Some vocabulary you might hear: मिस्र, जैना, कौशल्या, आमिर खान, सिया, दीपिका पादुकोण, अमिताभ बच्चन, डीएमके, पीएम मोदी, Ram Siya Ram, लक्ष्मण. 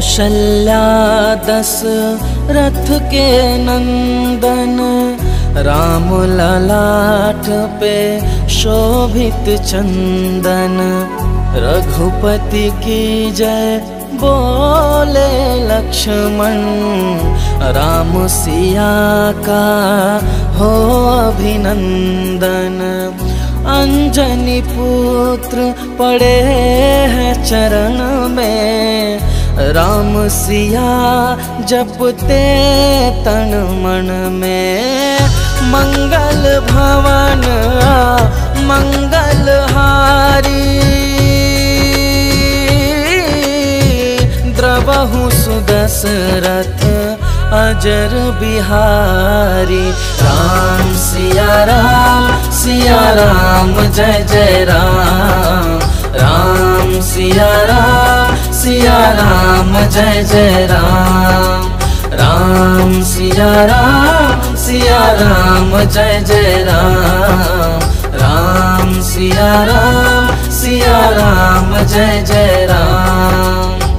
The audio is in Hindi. कौशल्या दस रथ के नंदन राम ललाट पे शोभित चंदन। रघुपति की जय बोले लक्ष्मण, राम सिया का हो अभिनंदन। अंजनी पुत्र पड़े हैं चरण में, राम सिया जपते तन मन में। मंगल भवन मंगलहारी, द्रवहु सुदशरथ अजर बिहारी। राम, सिया राम जय जय राम। सिया राम जय जय राम। सिया राम जय जय राम। सिया राम जय जय राम।